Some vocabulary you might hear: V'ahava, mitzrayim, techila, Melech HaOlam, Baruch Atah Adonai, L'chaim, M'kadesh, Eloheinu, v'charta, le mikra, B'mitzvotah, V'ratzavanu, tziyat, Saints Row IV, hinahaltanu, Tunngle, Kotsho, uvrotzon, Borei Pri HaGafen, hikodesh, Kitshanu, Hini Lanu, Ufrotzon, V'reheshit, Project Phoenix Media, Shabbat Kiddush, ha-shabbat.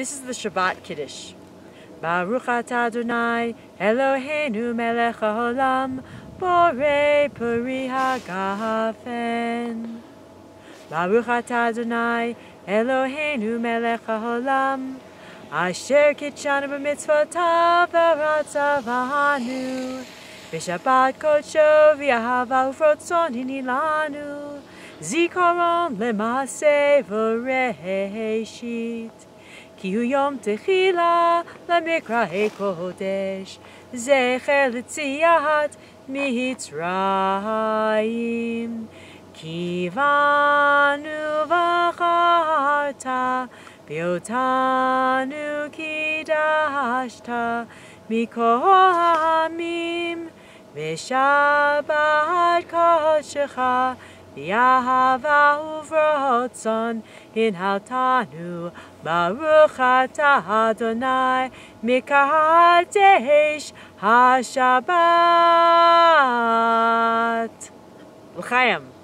This is the Shabbat Kiddush. Baruch Atah Adonai, Eloheinu Melech HaOlam, Borei Pri HaGafen. Baruch Atah Adonai, Eloheinu Melech HaOlam, Asher Kitshanu B'mitzvotah V'ratzavanu, V'Shabbat Kotsho V'ahava Ufrotzon Hini Lanu, Zikoron Lemasei V'reheshit, Ki hu yom techila, le mikra hikodesh, zecher tziyat mitzrayim, kivanu v'charta, beotanu kidashta, mikol hamim, v'shabbat koshecha, V'ahava uvrotzon hinahaltanu, Baruch Atah Adonai, M'kadesh ha-shabbat. L'chaim.